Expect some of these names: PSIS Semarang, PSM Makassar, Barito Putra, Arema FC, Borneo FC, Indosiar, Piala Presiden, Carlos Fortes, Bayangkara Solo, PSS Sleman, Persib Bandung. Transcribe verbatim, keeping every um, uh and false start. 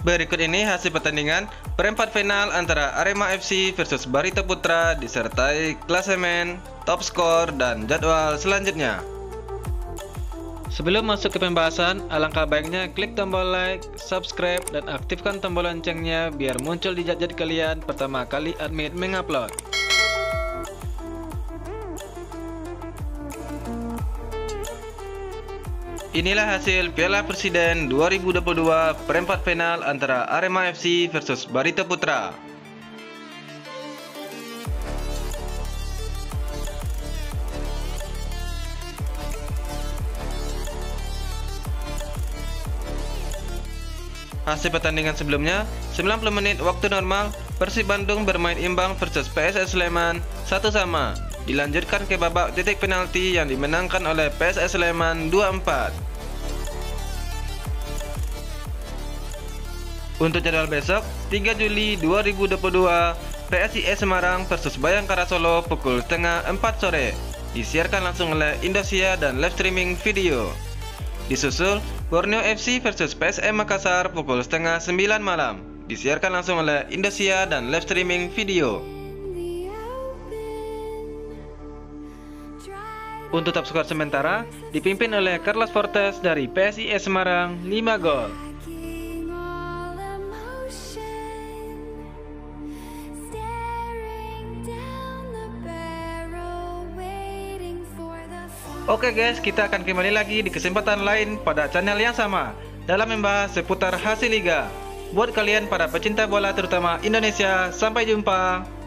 Berikut ini hasil pertandingan perempat final antara Arema F C versus Barito Putra disertai klasemen, top skor, dan jadwal selanjutnya. Sebelum masuk ke pembahasan, alangkah baiknya klik tombol like, subscribe, dan aktifkan tombol loncengnya biar muncul di jadjad kalian pertama kali admin mengupload. Inilah hasil Piala Presiden dua ribu dua puluh dua perempat final antara Arema F C versus Barito Putra. Hasil pertandingan sebelumnya, sembilan puluh menit waktu normal, Persib Bandung bermain imbang versus P S S Sleman satu sama. Dilanjutkan ke babak titik penalti yang dimenangkan oleh P S S Sleman dua empat. Untuk jadwal besok, tiga Juli dua ribu dua puluh dua, P S I S Semarang versus Bayangkara Solo pukul setengah empat sore. Disiarkan langsung oleh Indosiar dan live streaming video. Disusul Borneo F C versus P S M Makassar pukul setengah sembilan malam. Disiarkan langsung oleh Indosiar dan live streaming video. Untuk top skor sementara, dipimpin oleh Carlos Fortes dari P S I S Semarang, lima gol. Oke guys, kita akan kembali lagi di kesempatan lain pada channel yang sama dalam membahas seputar hasil liga. Buat kalian para pecinta bola terutama Indonesia, sampai jumpa!